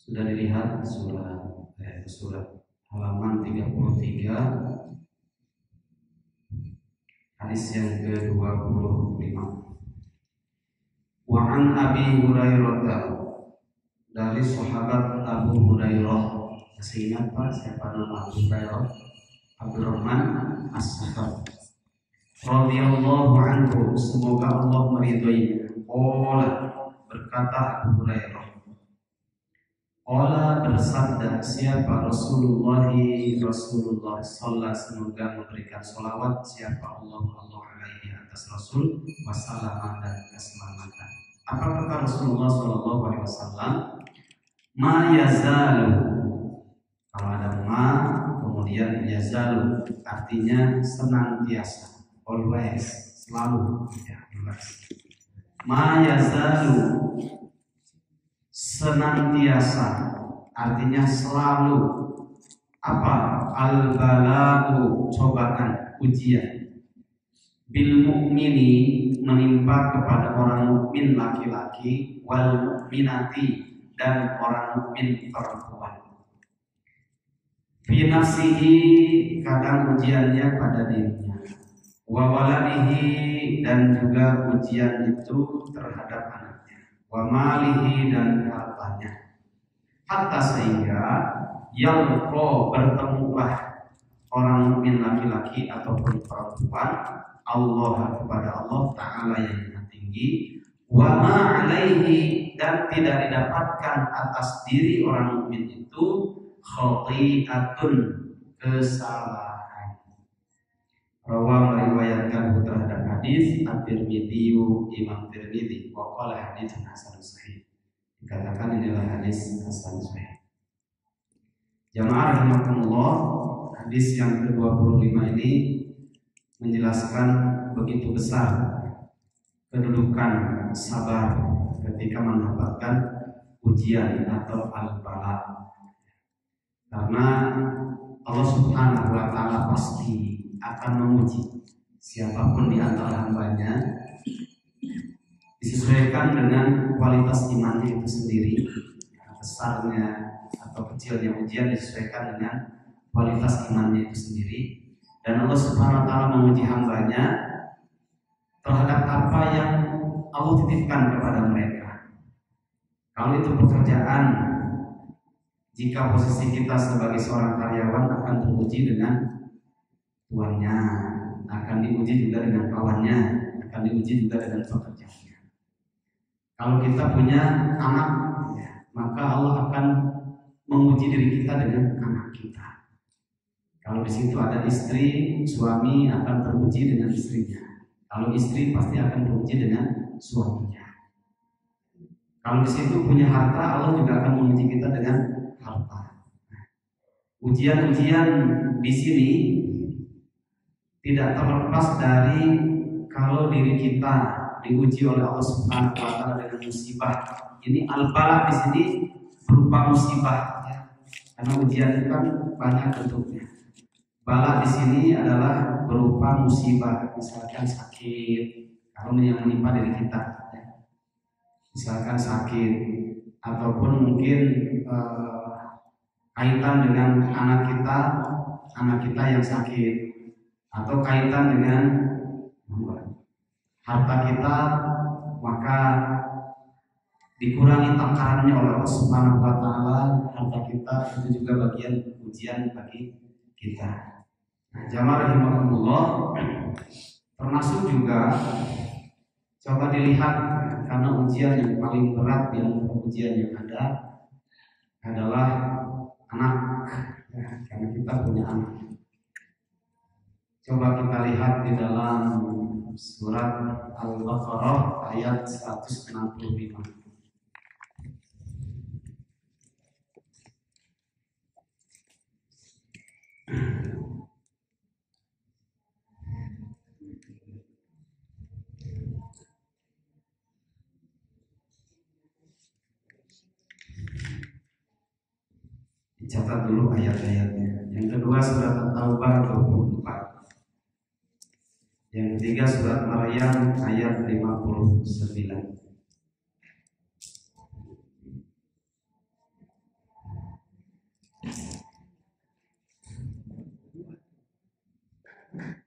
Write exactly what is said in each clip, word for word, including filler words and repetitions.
Sudah dilihat surat eh, surat halaman tiga puluh tiga hadis yang ke dua puluh lima. Wa an Abi Hurairah, dari sahabat Abu Hurairah. Saya ingat Pak, siapa nama Abu Hurairah? Abdurrahman As-Sakhafi radhiyallahu anhu, semoga Allah meridhoinya. Qala, berkata Abu Hurairah, Allah bersabda, siapa Rasulullah Rasulullah sallallahu semoga memberikan sholawat siapa Allah Allah alaihi atas Rasul wasallam dan keselamatan. Apa kata Rasulullah sallallahu alaihi wasallam? Ma yazalu, kalau ada ma kemudian yazalu artinya senantiasa, always, selalu, ya, always. Ma yazalu senantiasa artinya selalu apa? Al-bala'u cobaan, ujian bil mu'mini menimpa kepada orang mukmin laki-laki wal mu'minati dan orang mukmin perempuan. Fi nafsihi kadang ujiannya pada dirinya, wa waladihi dan juga ujian itu terhadap anaknya, wa malihi dan hartanya, hatta sehingga yang pro bertemulah orang mukmin laki-laki ataupun perempuan Allah kepada Allah Ta'ala yang tinggi, wa ma'alaihi dan tidak didapatkan atas diri orang mukmin itu khati'atun kesalahan. Rawa meriwayatkan terhadap hadis At-Tirmidzi, Imam Tirmidzi, wa qala haditsun hasan sahih. Dikatakan inilah hadis hasan sahih. Jamaah rahimakumullah, hadis yang ke dua puluh lima ini menjelaskan begitu besar kedudukan sabar ketika mendapatkan ujian atau al-bala. Karena Allah Subhanahu wa taala pasti akan menguji siapapun di antara hambanya disesuaikan dengan kualitas imannya itu sendiri. Besarnya atau kecilnya ujian disesuaikan dengan kualitas imannya itu sendiri. Dan Allah Subhanahu wa taala menguji hambanya terhadap apa yang Allah titipkan kepada mereka. Kalau itu pekerjaan, jika posisi kita sebagai seorang karyawan akan teruji dengan tuannya, akan diuji juga dengan kawannya, akan diuji juga dengan pekerjaannya. Kalau kita punya anak, ya, maka Allah akan menguji diri kita dengan anak kita. Kalau di situ ada istri, suami akan teruji dengan istrinya. Kalau istri pasti akan teruji dengan suaminya. Kalau di situ punya harta, Allah juga akan menguji kita dengan harta. Ujian-ujian di sini tidak terlepas dari kalau diri kita diuji oleh Allah Subhanahu wa taala dengan musibah. Ini al-bala di sini berupa musibah. Karena ujian itu kan banyak bentuknya. Bala di sini adalah berupa musibah, misalkan sakit, kalau yang menimpa diri kita. Misalkan sakit ataupun mungkin eh, kaitan dengan anak kita, anak kita yang sakit, atau kaitan dengan harta kita maka dikurangi takarannya oleh Allah Subhanahu wa taala. Harta kita itu juga bagian ujian bagi kita. Nah, jamaah rahimakumullah, termasuk juga coba dilihat karena ujian yang paling berat di dalam ujian yang ada adalah anak, ya, karena kita punya anak. Coba kita lihat di dalam surat Al-Baqarah ayat seratus enam puluh lima. Dicatat dulu ayat-ayatnya. Yang kedua surat At-Taubah dua puluh empat. Yang ketiga surat Maryam ayat lima puluh sembilan.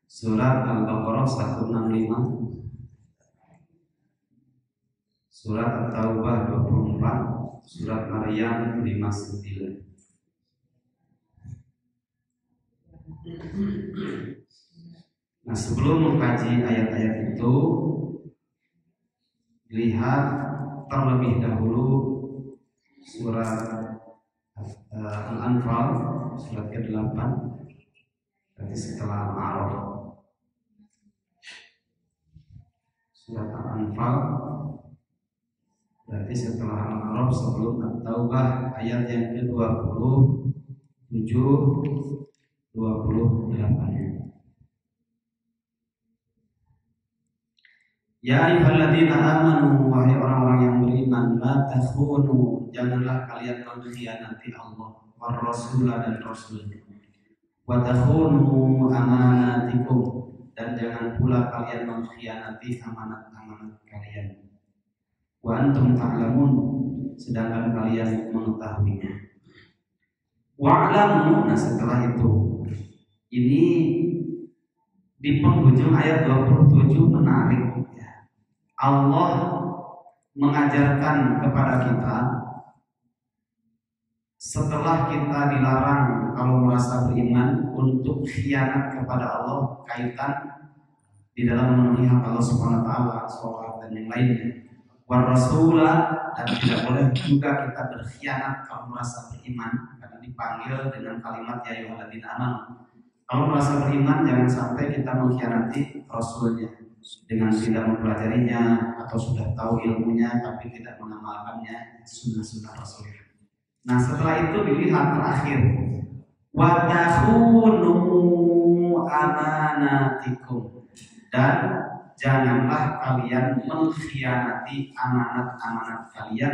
Surah Al-Baqarah seratus enam puluh lima, Surah At-Taubah dua puluh empat, Surah Maryam lima puluh sembilan. Nah, sebelum mengkaji ayat-ayat itu, lihat terlebih dahulu Surah uh, Al-Anfal, Surah ke delapan, berarti setelah Al-A'raf. Surah Al-Anfal berarti setelah Al-A'raf sebelum At-Taubah, ayat yang ke dua puluh tujuh dua puluh delapan. Ya ayyuhalladzina amanu, wahai orang-orang yang beriman, la takhunu, janganlah kalian mengkhianati Allah, war rasulah dan rasulnya. Wa takhunu amanatikum, dan jangan pula kalian mengkhianati amanat-amanat kalian. Wa antum ta'lamun, sedangkan kalian mengetahuinya. Wa alamu, nah setelah itu, ini di penghujung ayat dua puluh tujuh menarik. Allah mengajarkan kepada kita, setelah kita dilarang kalau merasa beriman untuk khianat kepada Allah, kaitan di dalam memenuhi hak Allah Subhanahu wa taala, sholat dan yang lainnya. War rasulah, dan tidak boleh juga kita berkhianat kalau merasa beriman, karena dipanggil dengan kalimat ya ayyuhalladzina amanu. Kalau merasa beriman jangan sampai kita mengkhianati rasulnya dengan tidak mempelajarinya atau sudah tahu ilmunya tapi tidak mengamalkannya, sunnah-sunnah Rasul. Nah setelah itu dilihat terakhir, wa takhunu amanatikum, dan janganlah kalian mengkhianati amanat-amanat kalian,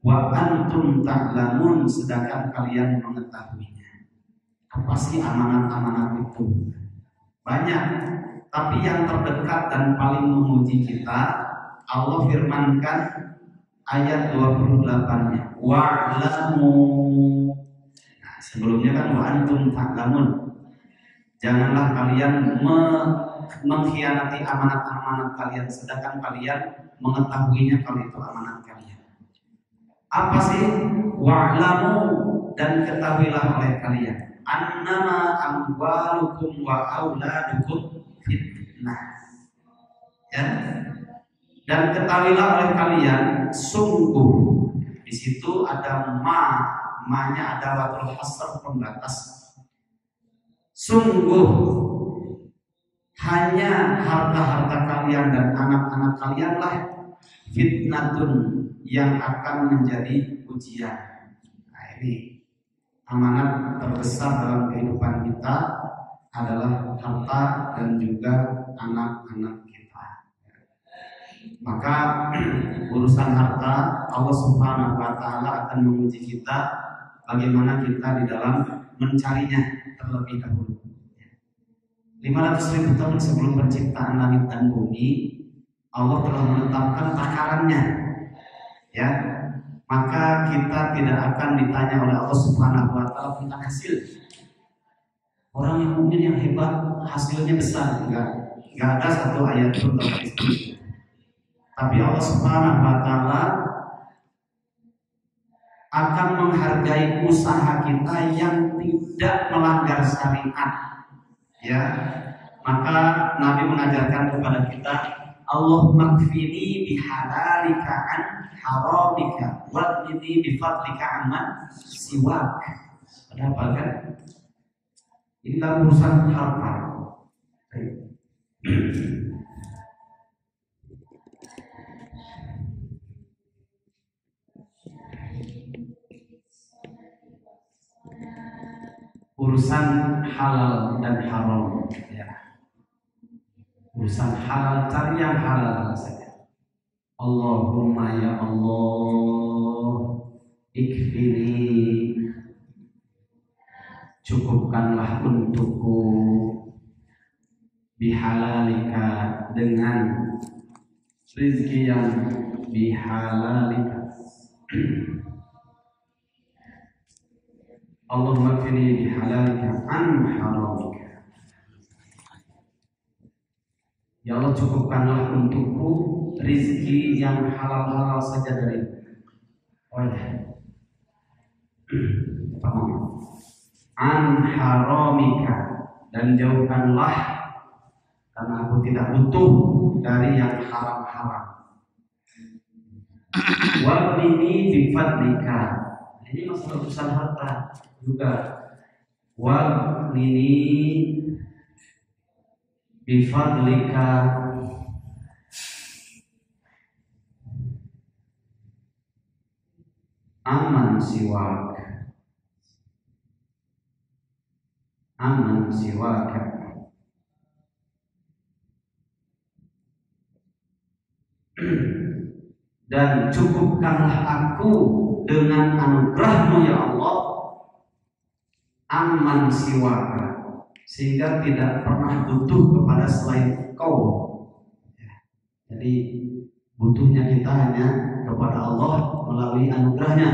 wa antum ta'lamun, sedangkan kalian mengetahuinya. Apa sih amanat-amanat itu? Banyak. Tapi yang terdekat dan paling memuji kita, Allah firmankan ayat dua puluh delapan-nya. Wa'lamu. Nah, sebelumnya kan wa'antum ta'lamun. Janganlah kalian me mengkhianati amanat-amanat kalian, sedangkan kalian mengetahuinya kalau itu amanat kalian. Apa sih wa'lamu, dan ketahuilah oleh kalian, annama amwalukum wa auladukum fitnah, ya, dan ketahuilah oleh kalian, sungguh di situ ada ma, ma-nya ada watul hasr, pembatas. Sungguh hanya harta-harta kalian dan anak-anak kalianlah fitnatun, yang akan menjadi ujian. Nah, ini amanat terbesar dalam kehidupan kita adalah harta dan juga anak-anak kita. Maka urusan harta, Allah Subhanahu wa taala akan menguji kita bagaimana kita di dalam mencarinya terlebih dahulu. lima ratus ribu tahun sebelum penciptaan langit dan bumi, Allah telah menetapkan takarannya. Ya, maka kita tidak akan ditanya oleh Allah Subhanahu wa taala tentang hasil. Orang yang mukmin yang hebat hasilnya besar, enggak, enggak ada satu ayat pun tentang itu. Tapi Allah Subhanahu wa taala akan menghargai usaha kita yang tidak melanggar syariat. Ya, maka Nabi mengajarkan kepada kita, Allahumma kfini bihalalika an haramika waqini bifadlika amman siwak. Ada apa kan? Ini dalam urusan harta. Urusan halal dan haram, ya. Urusan halal, cari yang halal saja. Allahumma ya Allah, ikfini, cukupkanlah untukku, bihalalika, dengan rezeki yang bihalalika. Allahumma kfini bihalalika an haramika. Ya Allah, cukupkanlah untukku rizki yang halal-halal saja dari oleh an haramika, dan jauhkanlah karena aku tidak butuh dari yang haram-haram. Wabni bi fadlika, ini masalah urusan harta juga. Wabni bi fadlika, aman siwak, aman siwak, dan cukupkanlah aku dengan anugerahmu ya Allah, aman siwak, sehingga tidak pernah butuh kepada selain Kau. Jadi butuhnya kita hanya kepada Allah melalui anugerahnya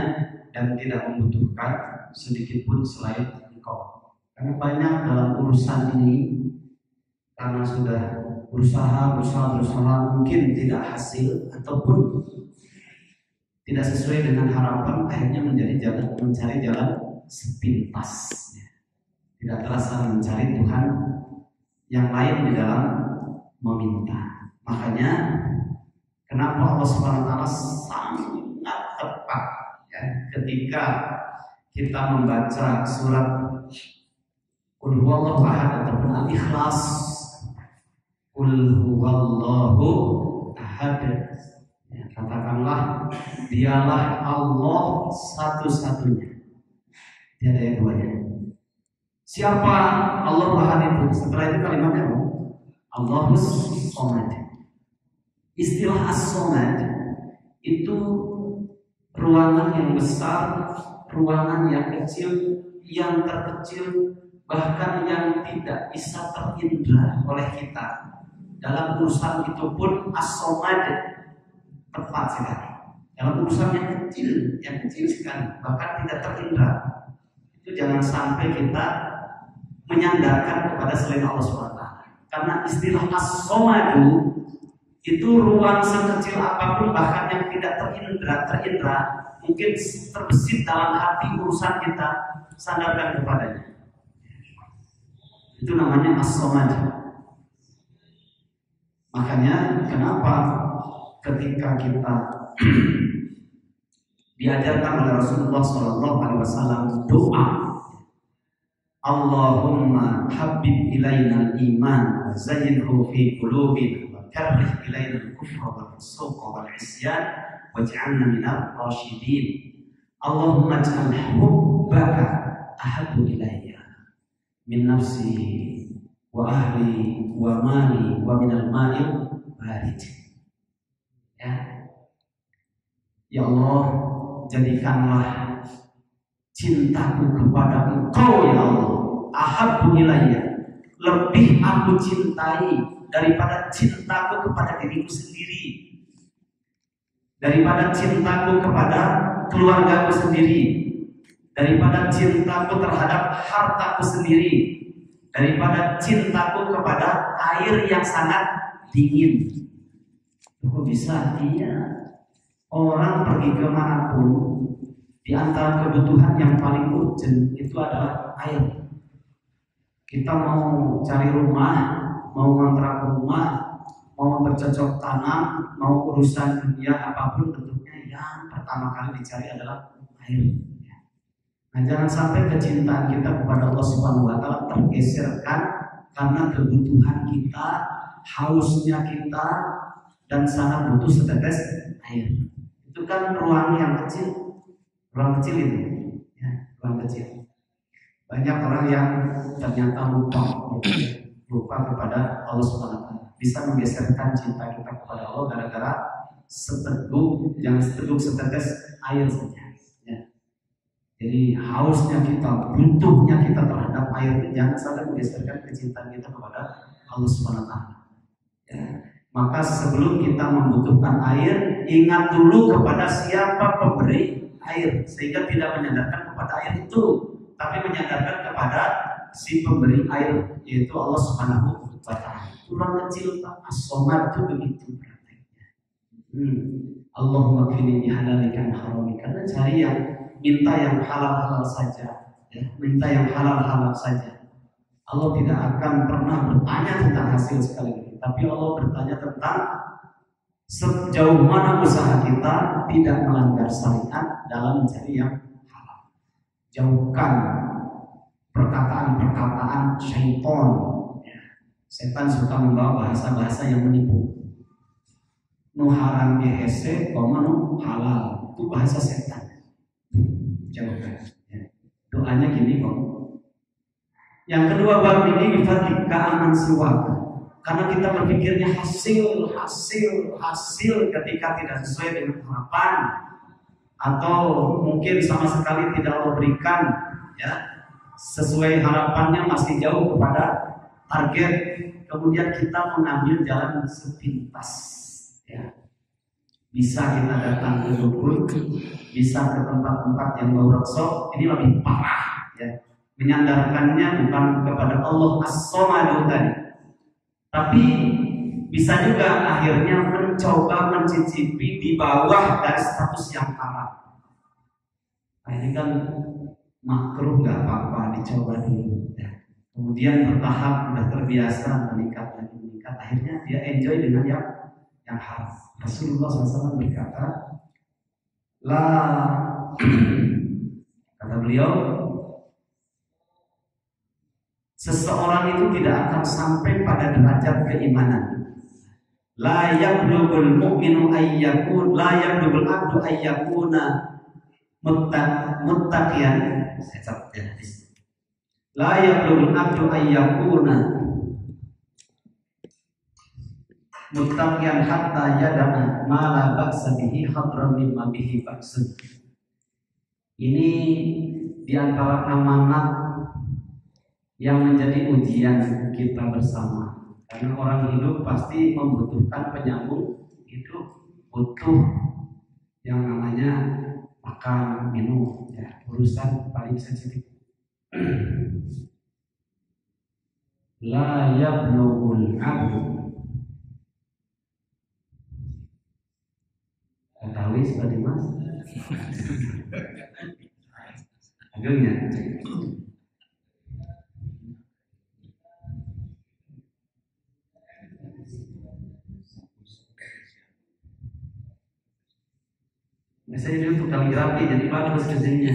dan tidak membutuhkan sedikit pun selain Engkau. Karena banyak dalam urusan ini, karena sudah berusaha, berusaha, berusaha, mungkin tidak hasil ataupun tidak sesuai dengan harapan, akhirnya menjadi jalan mencari jalan sepintas. Tidak terasa mencari Tuhan yang lain di dalam meminta. Makanya kenapa Allah Subhanahu wa Ta'ala sangat tepat ya, ketika kita membaca surat Qul Huwallahu Ahad ataupun Al-Ikhlas, Qul Huwallahu Ahad, ya, katakanlah dialah Allah satu-satunya, tidak ada yang duanya. Siapa Allah Ahad itu? Setelah itu kalimatnya Allahus Somad. Istilah As-Somad itu ruangan yang besar, ruangan yang kecil, yang terkecil, bahkan yang tidak bisa terindra oleh kita. Dalam urusan itu pun As-Somad tepat sekali. Dalam urusan yang kecil, yang kecil sekali, bahkan tidak terindra, itu jangan sampai kita menyandarkan kepada selain Allah subhanahu wa taala. Karena istilah as-somadu itu ruang sekecil apapun, bahkan yang tidak terindra, terindra mungkin terbesit dalam hati urusan kita, sandarkan kepadanya. Itu namanya as-somadu. Makanya kenapa ketika kita diajarkan oleh Rasulullah shallallahu alaihi wasallam doa, Allahumma habib ilaina al-iman wa zayyinhu fi qulubina wa karrih ilaina al-kufra wal fusuq wal isyan waj'alna minal rasyidin. Allahumma ij'al hubbaka ahabbu ilayya min nafsi wa ahli wa mali wa minal ma'il barid. Ya, ya Allah, jadikanlah cintaku kepada Engkau ya Allah, ahabbu ilayya, lebih aku cintai daripada cintaku kepada diriku sendiri, daripada cintaku kepada keluargaku sendiri, daripada cintaku terhadap hartaku sendiri, daripada cintaku kepada air yang sangat dingin. Kok bisa? Iya, orang pergi ke mana pun di antara kebutuhan yang paling urgent itu adalah air. Kita mau cari rumah, mau kontrak rumah, mau bercocok tanam, mau urusan dunia apapun bentuknya, yang pertama kali dicari adalah air. Nah, jangan sampai kecintaan kita kepada Allah Subhanahu wa Ta'ala tergeserkan karena kebutuhan kita, hausnya kita, dan sangat butuh setetes air. Itu kan ruang yang kecil. Ruang kecil itu, ya, ruang kecil. Banyak orang yang ternyata lupa, lupa kepada Allah subhanahu wa taala, bisa menggeserkan cinta kita kepada Allah gara-gara seteguk, yang seteguk setetes air saja. Ya. Jadi hausnya kita, butuhnya kita terhadap air, jangan sampai menggeserkan kecintaan kita kepada Allah subhanahu wa taala. Ya. Maka sebelum kita membutuhkan air, ingat dulu kepada siapa pemberi air, sehingga tidak menyandarkan kepada air itu, tapi menyandarkan kepada si pemberi air, yaitu Allah Subhanahu wa Ta'ala. Kurang kecil tak asomat itu begitu prakteknya. Hmm. Allahumma kfini bihalalikan haramikan. Cari yang minta yang halal-halal saja, ya. Minta yang halal-halal saja. Allah tidak akan pernah bertanya tentang hasil sekali lagi, tapi Allah bertanya tentang sejauh mana usaha kita tidak melanggar syariat dalam mencari yang halal. Jauhkan perkataan-perkataan syaitan. Setan suka membawa bahasa-bahasa yang menipu. Nu haram dihese, koma nu halal. Itu bahasa setan. Jauhkan. Doanya gini kok. Yang kedua bab ini kita aman siwak. Karena kita berpikirnya hasil, hasil, hasil ketika tidak sesuai dengan harapan atau mungkin sama sekali tidak Allah berikan, ya, sesuai harapannya masih jauh kepada target. Kemudian kita mengambil jalan sepintas, ya. Bisa kita datang ke dukun, bisa ke tempat-tempat yang bau roksok. Ini lebih parah, ya. Menyandarkannya bukan kepada Allah as-Somadu tadi, tapi bisa juga akhirnya mencoba mencicipi di bawah dari status yang haram. Nah, ini kan makruh, nggak apa-apa dicoba dulu. Ya. Kemudian bertahap sudah terbiasa meningkat dan meningkat, akhirnya dia enjoy dengan yang yang haram. Rasulullah shallallahu alaihi wasallam berkata, la kata beliau, seseorang itu tidak akan sampai pada derajat keimanan. La yablugul mu'minu ayyakun, la yablugul abdu ayyakuna muttaqiyan. La yablugul abdu ayyakuna muttaqiyan hatta yadama ma la ba'sa bihi hadran mimma bihi ba'sun. Ini di antara amanat yang menjadi ujian kita bersama, karena orang hidup pasti membutuhkan penyambung hidup, butuh yang namanya makan, minum, ya, urusan paling sensitif. La yablughul abdu, ketahui seperti mas agungnya. Saya ini untuk kaligrafi, jadi bagus kesininya.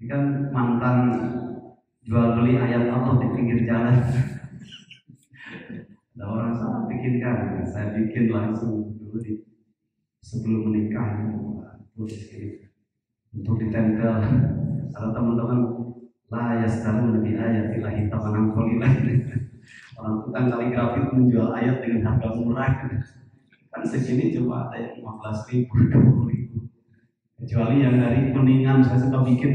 Ini kan mantan jual beli ayat Allah di pinggir jalan. Ada orang salah bikin kan, saya bikin langsung dulu di sebelum menikah untuk ditempel. Kalau teman-teman la yastaru nabi ayatillahi tamanam qalilan. Orang tukang kaligrafi menjual ayat dengan harga murah. Kan segini cuma ada yang lima belas ribu, dua puluh ribu. Kecuali yang dari Kuningan, saya suka bikin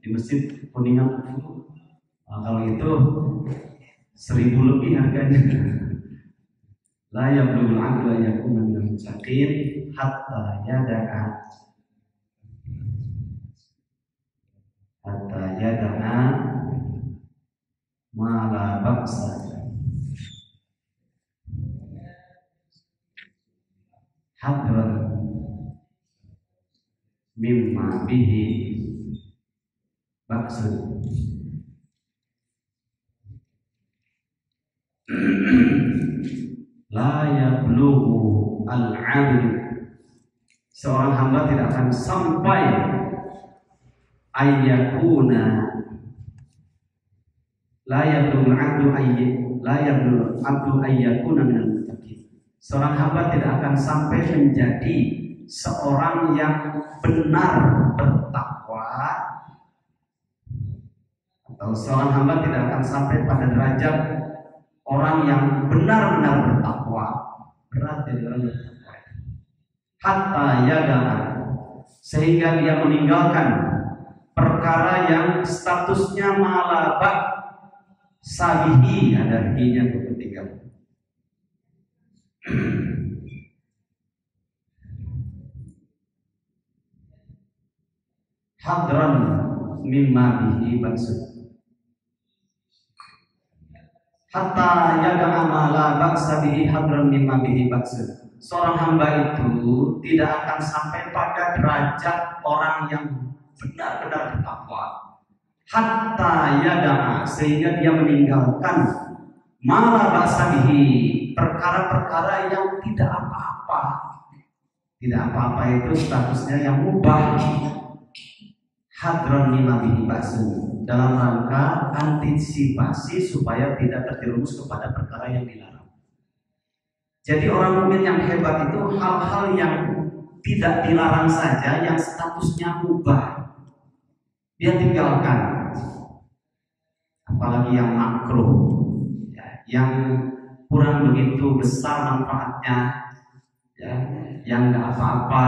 di masjid Kuningan. Nah, kalau itu seribu lebih harganya. La yablul abdu yakuna minal muttaqin hatta yada'a hatta yadana mala ba'sa hadran mimma bihi ba'sa. La yablughu al-'abdu, seorang hamba tidak akan sampai ayyakuna, la yablul abdu ayy, la yablul abdu ayyakuna minal muttaqin. Seorang hamba tidak akan sampai menjadi seorang yang benar bertakwa, atau seorang hamba tidak akan sampai pada derajat orang yang benar-benar bertakwa. Berat dari orang bertakwa. Hatta yadana, sehingga dia meninggalkan perkara yang statusnya malabak sabihi, ada hinya ketiga. Hadran mimma bihi baksud hatta yada'a ma la baksa bihi hadran mimma bihi baksud. Seorang hamba itu tidak akan sampai pada derajat orang yang benar-benar bertakwa hatta yada'a, sehingga dia meninggalkan mala baksa bihi, perkara-perkara yang tidak apa-apa. Tidak apa-apa itu statusnya yang mubah. Hadron nimabihi basu, dalam rangka antisipasi supaya tidak terjerumus kepada perkara yang dilarang. Jadi orang mukmin yang hebat itu hal-hal yang tidak dilarang saja, yang statusnya mubah dia tinggalkan. Apalagi yang makruh, yang kurang begitu besar manfaatnya, ya, yang nggak apa-apa,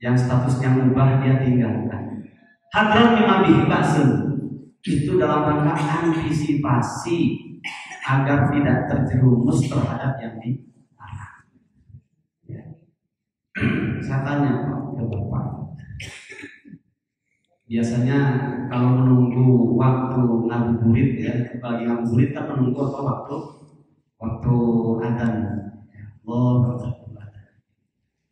yang statusnya mubah dia tinggalkan. Hadrat mimabih basun itu dalam rangka antisipasi agar tidak terjerumus terhadap yang dilarang. Ya. Saya tanya ke Bapak, biasanya kalau menunggu waktu ngabuburit ya, bagi ngabuburit kan menunggu apa waktu waktu adzan, Allah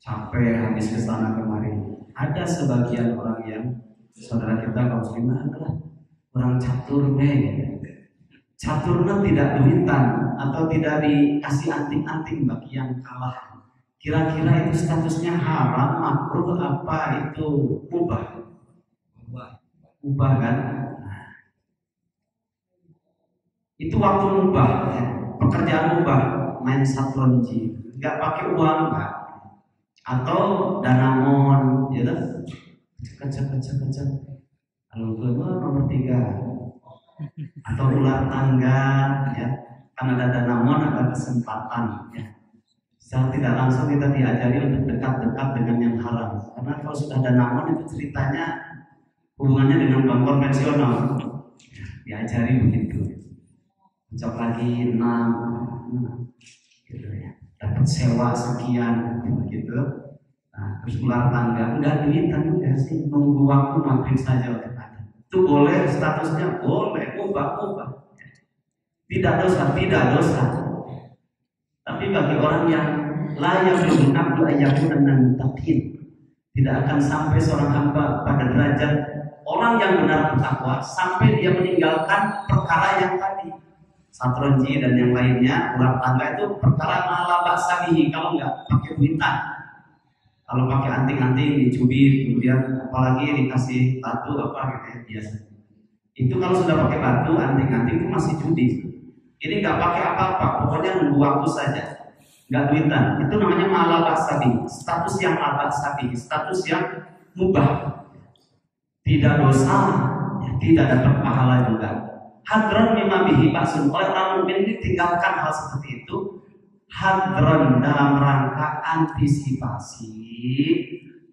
sampai habis ke sana kemari. Ada sebagian orang yang saudara kita kaum muslimah adalah orang caturnya, caturnya tidak duitan atau tidak dikasih anting-anting bagi yang kalah. Kira-kira itu statusnya haram, makruh, apa itu mubah? Mubah kan? Nah, itu waktu mubah, ya. Pekerjaan mubah, main satronji, nggak pakai uang, nggak. Atau danamon, gitu. Kecek-kecek-kecek kalau keluar nomor tiga atau ular tangga ya, karena ada namun ada kesempatan ya. Secara tidak langsung kita diajari untuk dekat-dekat dengan yang haram, karena kalau sudah ada namun itu ceritanya hubungannya dengan bank konvensional, diajari begitu. Kecok lagi enam gitu ya, dapat sewa sekian begitu. Nah, terus ular tangga, enggak duitan enggak sih, nunggu waktu makin saja untuk ada. Itu boleh, statusnya boleh, ubah-ubah. Tidak dosa, tidak dosa. Tapi bagi orang yang layak mengaku ayahku dan takin, tidak akan sampai seorang hamba pada derajat orang yang benar bertakwa sampai dia meninggalkan perkara yang tadi, satronji dan yang lainnya. Ular tangga itu perkara malah baksa bihi, kalau enggak pakai duitan. Kalau pakai anting-anting dicubit, kemudian apalagi dikasih batu apa gitu ya, biasa. Itu kalau sudah pakai batu, anting-anting itu masih judi. Ini nggak pakai apa-apa, pokoknya nunggu waktu saja, nggak duitan. Itu namanya malal sabi, status yang malal sabi, status yang mubah, tidak dosa, ya, tidak dapat pahala juga. Hadron mimabihi baksun, oleh orang mukmin ini tinggalkan hal seperti itu. Hadron dalam rangka antisipasi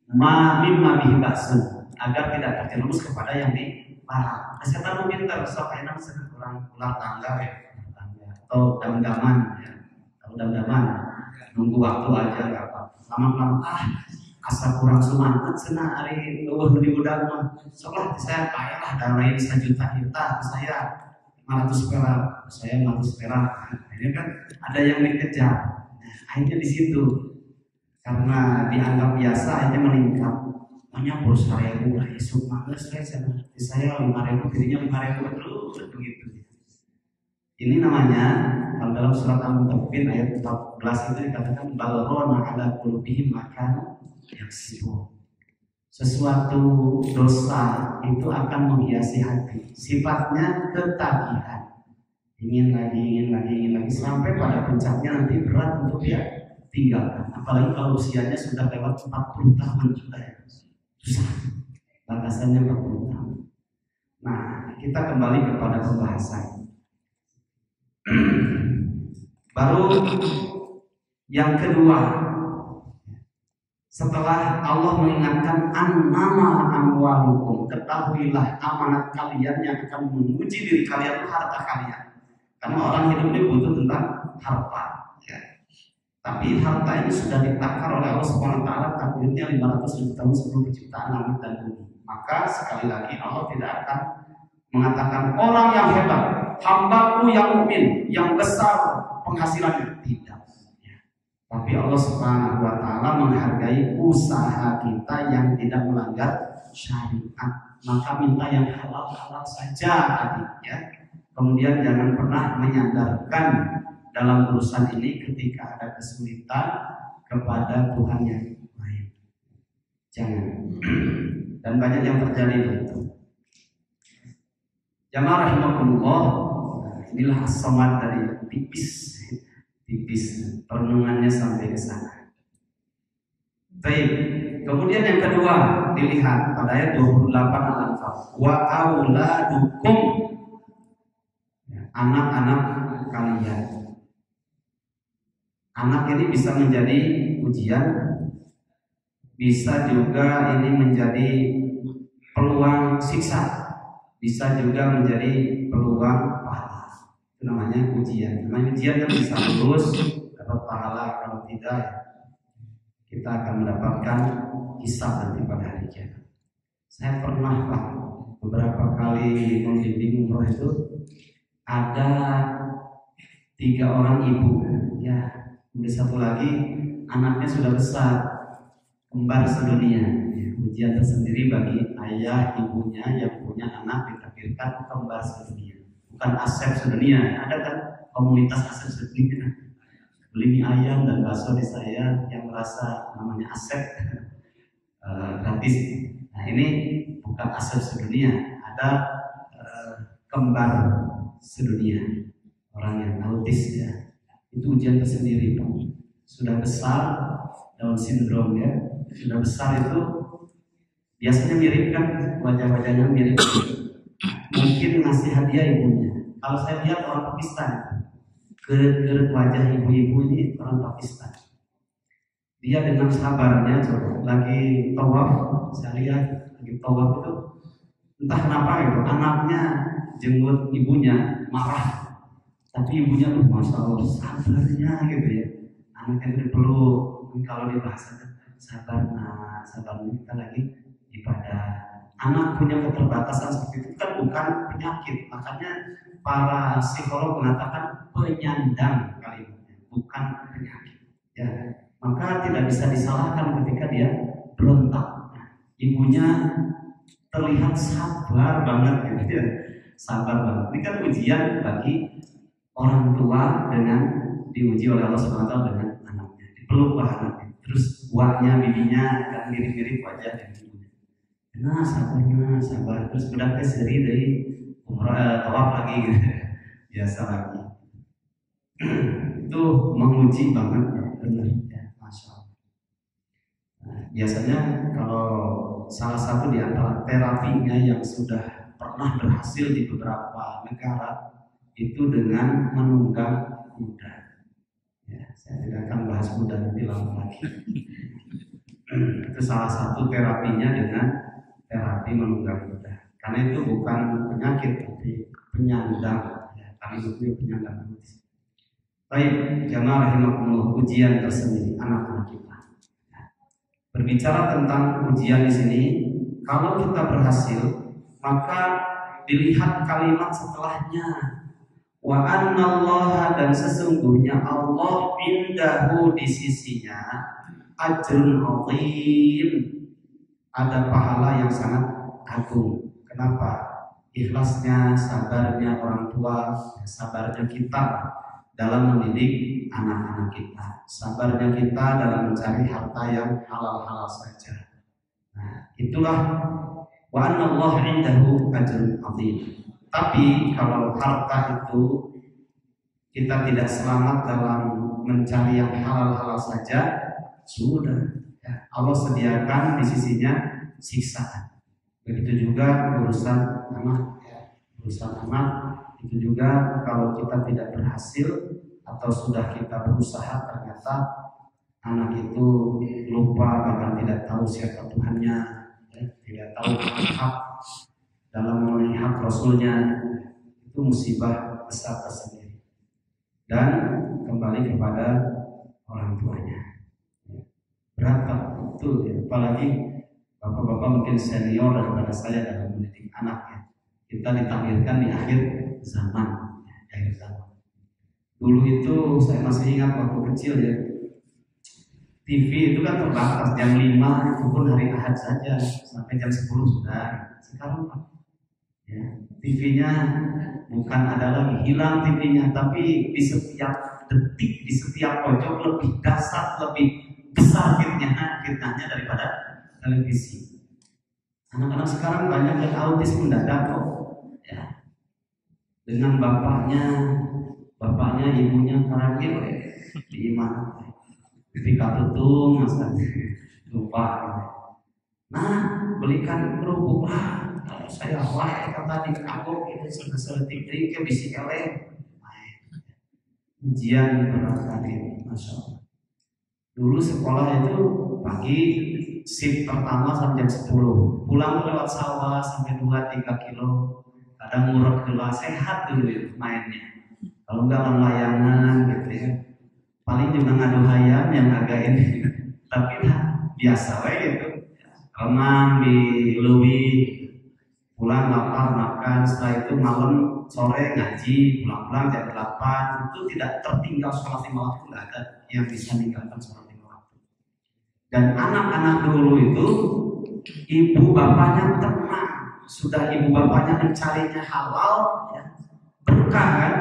mamim mamih baksun, agar tidak terjerumus kepada yang dilarang. Kesehatan mungkin terusok enak sekurang ular tangga ya, atau dam-daman ya, atau dam-daman nunggu waktu aja nggak apa. Lama-lama ah asal kurang sumanat sena hari luar di udang mah. Setelah saya payah dan lain sejuta juta saya lima ratus perak, saya lima ratus perak. Akhirnya kan ada yang dikejar. Nah, akhirnya di situ karena dianggap biasa, akhirnya meningkat. Hanya pulsa ribu, esok males saya saya lima ribu, dirinya lima ribu terus begitu. Ini namanya kalau dalam surat Al-Mu'min ayat empat belas itu dikatakan balrona ala qulubihim maka yaksibun. Sesuatu dosa itu akan menghiasi hati, sifatnya ketagihan, ingin lagi, ingin lagi, ingin lagi, sampai pada puncaknya nanti berat untuk dia tinggalkan. Apalagi kalau usianya sudah lewat empat puluh tahun sudah ya, susah, batasannya empat puluh tahun. Nah, kita kembali kepada pembahasan. Baru yang kedua, setelah Allah mengingatkan annama amwalukum, ketahuilah amanat kalian yang akan menguji diri kalian, harta kalian. Karena orang hidup ini butuh tentang harta ya. Tapi harta ini sudah ditakar oleh Allah Subhanahu wa Ta'ala takdirnya lima ratus ribu tahun sebelum penciptaan langit dan bumi. Maka sekali lagi Allah tidak akan mengatakan orang yang hebat, hambaku yang mukmin, yang besar penghasilannya, tidak. Tapi Allah Subhanahu wa Ta'ala menghargai usaha kita yang tidak melanggar syariat. Maka minta yang halal-halal saja tadi, ya. Kemudian jangan pernah menyandarkan dalam urusan ini ketika ada kesulitan kepada Tuhan yang lain. Jangan. Dan banyak yang terjadi itu. Jamaah rahimakumullah, inilah as-samad dari tipis. tipis, perenungannya sampai ke sana. Baik, kemudian yang kedua dilihat pada ayat dua puluh delapan Al-Anfal, wa auladukum, anak-anak kalian. Anak ini bisa menjadi ujian, bisa juga ini menjadi peluang siksa, bisa juga menjadi peluang pahala. Itu namanya ujian. Namanya ujian kan bisa lulus dapat pahala, kalau tidak kita akan mendapatkan hisab nanti pada hari kiamat. Saya pernah Pak beberapa kali membimbing umroh itu ada tiga orang ibu, ya, kemudian satu lagi anaknya sudah besar, kembar sedunia. Ya, ujian tersendiri bagi ayah ibunya yang punya anak ditakdirkan kembar sedunia. Bukan aset sedunia, ada kan komunitas aset sedunia, beli mie ayam dan bakso di saya yang merasa namanya aset e, gratis. Nah ini bukan aset sedunia, ada e, kembar sedunia, orang yang autis, ya. Itu ujian tersendiri Pak. Sudah besar, Down syndrome ya, sudah besar itu biasanya mirip kan, wajah-wajahnya mirip. Mungkin ngasih hadiah ibunya. Kalau saya lihat orang Pakistan, gerak-gerak wajah ibu-ibu ini orang Pakistan. Dia dengan sabarnya coba lagi tawaf, saya lihat lagi tawaf itu entah kenapa itu anaknya jenggot ibunya marah, tapi ibunya tuh masya Allah sabarnya gitu ya. Anaknya perlu kalau dibahas sabar, nah sabarnya kita lagi ibadah. Anak punya keterbatasan seperti itu kan bukan penyakit, makanya para psikolog mengatakan penyandang kalimatnya, bukan penyakit. Ya, maka tidak bisa disalahkan ketika dia berontak. Ibunya terlihat sabar banget, gitu ya, sabar banget. Ini kan ujian bagi orang tua dengan diuji oleh Allah Subhanahu Wa Taala dengan anaknya, dipeluk anaknya, terus buahnya, bibinya kan mirip-mirip wajah dan ibu. Nah sabarnya sabar terus berangkat seri dari umrah tawaf lagi gitu biasa lagi itu menguji banget benar ya, masya Allah. Nah, biasanya kalau salah satu di antara terapinya yang sudah pernah berhasil di beberapa negara itu dengan menunggang kuda ya, saya tidak akan bahas kuda nanti lama lagi itu salah satu terapinya dengan terapi menunggang kuda, karena itu bukan penyakit tapi penyandang, ya, kami sebutnya penyandang autis. Baik, jamaah rahimakumullah, ujian tersendiri anak-anak kita. Nah, berbicara tentang ujian di sini, kalau kita berhasil maka dilihat kalimat setelahnya, wa annallaha, dan sesungguhnya Allah indahu di sisinya ajrun azim, ada pahala yang sangat agung. Kenapa? Ikhlasnya, sabarnya orang tua, sabarnya kita dalam mendidik anak-anak kita, sabarnya kita dalam mencari harta yang halal-halal saja. Nah, itulah wa anallahu indahu ajrun azim. Tapi kalau harta itu kita tidak selamat dalam mencari yang halal-halal saja, sudah Allah sediakan di sisinya siksaan. Begitu juga urusan anak, urusan anak itu juga kalau kita tidak berhasil atau sudah kita berusaha ternyata anak itu lupa bahkan tidak tahu siapa Tuhannya, ya, tidak tahu hak dalam memenuhi hak Rasulnya, itu musibah besar tersendiri. Dan kembali kepada orang tuanya. Berat betul ya, apalagi bapak-bapak mungkin senior daripada saya dalam mendidik anaknya. Kita ditakdirkan di akhir zaman, ya, di akhir zaman. Dulu itu saya masih ingat waktu kecil ya, T V itu kan terbatas, jam lima itu pun hari Ahad saja, sampai jam sepuluh sudah. Sekarang apa? Ya, T V-nya bukan ada lagi, hilang T V-nya, tapi di setiap detik, di setiap pojok lebih dasar, lebih besar fitnahnya, fitnahnya daripada televisi. Anak-anak sekarang banyak yang autis mendadak kok, ya. Dengan bapaknya, bapaknya, ibunya karaoke, di mana? Ketika tutup, masalahnya lupa. Nah, belikan kerupuk lah. Kalau saya wah, kata di aku itu sudah seletik trik ke bisi elek. Ujian berat ini, masya Allah. Dulu sekolah itu pagi shift pertama sampai jam sepuluh, pulang lewat sawah sampai dua tiga kilo, kadang ngurek gula, sehat dulu ya mainnya. Kalau enggak orang layangan gitu ya, paling juga ngadu hayam yang agak ini, tapi lah biasa lah gitu. Renang di Lewi, pulang lapar makan, setelah itu malam sore ngaji, pulang-pulang jam delapan, itu tidak tertinggal sholat lima waktu, tidak ada yang bisa meninggalkan sholat lima waktu. Dan anak-anak dulu itu ibu bapaknya tenang, sudah ibu bapaknya mencarinya halal, ya, berkah kan?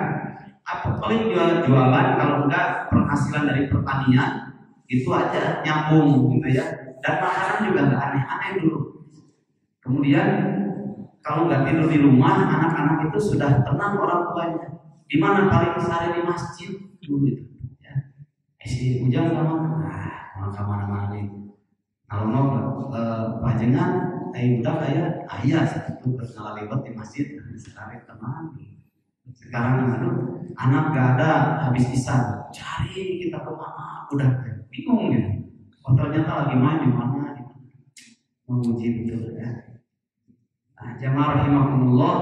Apa paling jual-jualan, kalau enggak penghasilan dari pertanian itu aja nyambung gitu ya. Dan makanan juga nggak aneh-aneh dulu. Kemudian kalau nggak tidur di rumah, anak-anak itu sudah tenang orang tuanya. Di mana paling sehari di masjid dulu itu. Ya. Si Ujang sama, ah, kemana-mana nih. Kalau mau pajengan, ayo udah kayak ayah itu bersalah libat di masjid sehari tenang. Sekarang aduh, anak nggak ada habis isya, cari kita kemana? Udah bingung gitu. Oh ternyata lagi main di mana? Menguji betul ya. Nah, jamaah rahimakumullah,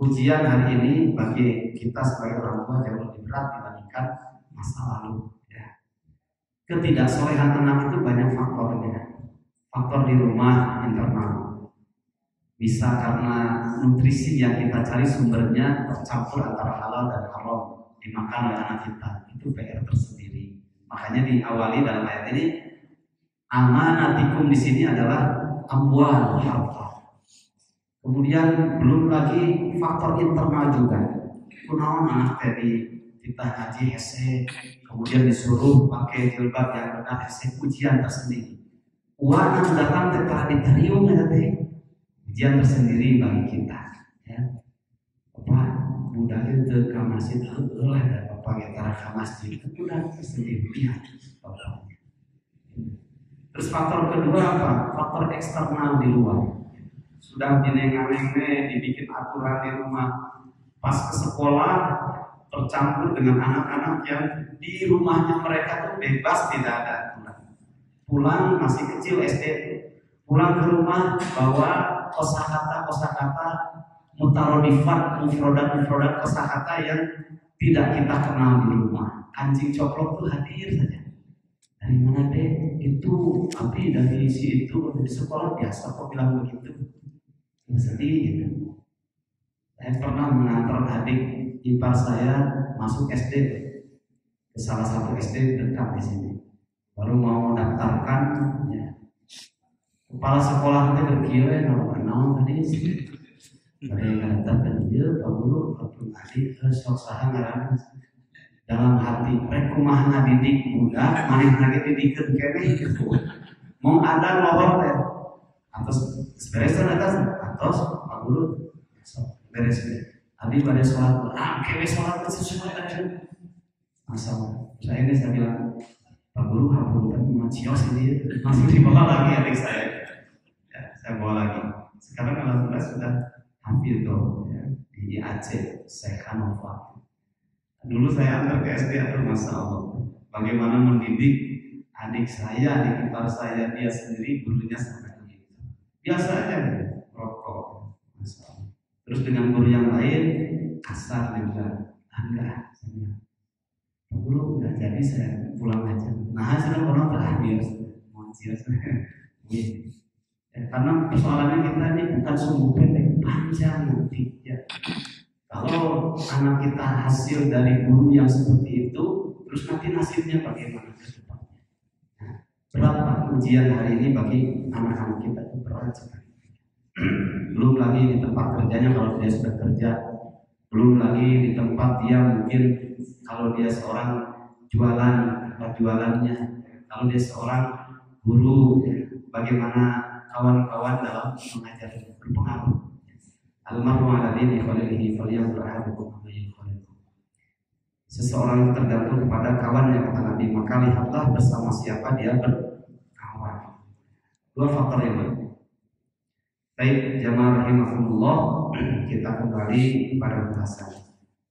ujian hari ini bagi kita sebagai orang tua jauh lebih berat dibandingkan masa lalu. Ya. Ketidaksolehan anak itu banyak faktornya. Faktor di rumah internal, bisa karena nutrisi yang kita cari sumbernya tercampur antara halal dan haram dimakan oleh anak kita. Itu P R tersendiri. Makanya diawali dalam ayat ini, amanatikum di sini adalah amwal harta. Kemudian belum lagi faktor internal juga. Kunaon anak tadi kita haji hese, kemudian disuruh pakai jilbab yang benar hese, ujian tersendiri. Uang yang datang ke planetarium nanti, ujian tersendiri bagi kita. Ya, apa mudah itu ke masjid lah, ada apa kita ke masjid itu udah tersendiri lihat. Terus faktor kedua apa? Faktor eksternal di luar. Sudah dinengang-nengeng, dibikin aturan di rumah, pas ke sekolah tercampur dengan anak-anak yang di rumahnya mereka tuh bebas, tidak ada aturan. Pulang masih kecil S D, pulang ke rumah bawa kosakata kosakata mutarodifat, mufrodat mufrodat kosakata yang tidak kita kenal di rumah. Anjing coplok tuh hadir saja. Dari mana deh itu, tapi dari si itu dari sekolah biasa kok bilang begitu. Sedih gitu. Saya pernah mengantar adik ipar saya masuk S D ke salah satu S D dekat di sini. Baru mau daftarkan, ya. Kepala sekolah itu berkira kalau kenal tadi sih. Dari kata dia, Pak Guru, Pak Adik, sosah ngaran dalam hati rek kumahna didik muda, manehna ge didikeun keneh gitu. Mau ada lowor teh. Atos beresan atas atas Pak Guru beres habis pada sholat ah kewe sholat sesuai dengan masalah saya ini saya bilang Pak Guru hapunten macios ini langsung dibawa lagi adik saya ya, saya bawa lagi sekarang alhamdulillah sudah hampir tuh ya, di Aceh saya Hanova dulu saya antar ke S D atau masalah bagaimana mendidik adik saya adik ipar saya dia sendiri gurunya sama biasa aja rokok masalah. Terus dengan guru yang lain kasar juga, enggak, enggak. guru nggak jadi saya pulang aja. Nah hasilnya orang terhadir, moncer, ya, karena persoalannya kita ini bukan sumbu pendek, panjang motifnya. Kalau anak kita hasil dari guru yang seperti itu, terus nanti nasibnya bagaimana ke depannya? Nah, berapa ujian hari ini bagi anak-anak kita itu berat sekali. Belum lagi di tempat kerjanya kalau dia sudah kerja, belum lagi di tempat dia mungkin kalau dia seorang jualan, tempat jualannya, kalau dia seorang guru, ya, bagaimana kawan-kawan dalam mengajar berpengaruh. Almarhum Al-Adin Ikhwalilihi Faliyah Berhabukum Amayil Khalikum. Seseorang tergantung kepada kawan yang akan Nabi, maka lihatlah bersama siapa dia berkawan. Dua faktor yang lain. Baik, jamaah rahimahumullah, kita kembali pada pembahasan.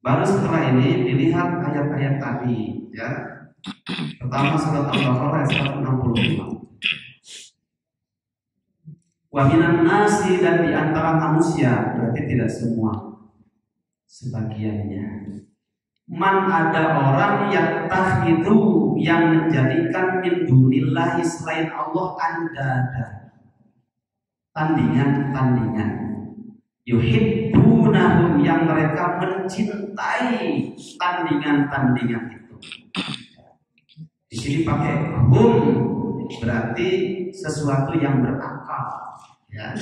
Baru setelah ini dilihat ayat-ayat tadi, ya. Pertama surat Al-Baqarah ayat seratus enam puluh lima. Wa minan nasi, dan di antara manusia, berarti tidak semua, sebagiannya. Man, ada orang yang takhidu, yang menjadikan min dunillahi selain Allah andada, tandingan-tandingan. Yuhibbunahum, yang mereka mencintai tandingan-tandingan itu. Di sini pakai hum, berarti sesuatu yang berakal. Ya.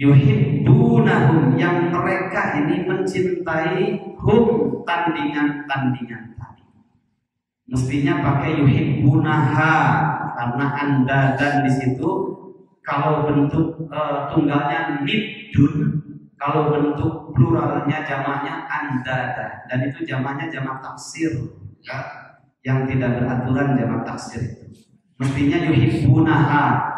Yuhibbunahum, yang mereka ini mencintai hum, tandingan-tandingan tadi. Mestinya pakai yuhibbunaha karena anda dan di situ kalau bentuk e, tunggalnya nidun, kalau bentuk pluralnya jamaknya anda dan itu jamaknya jamak taksir, ya, yang tidak beraturan jamak taksir itu. Mestinya yuhibbunaha.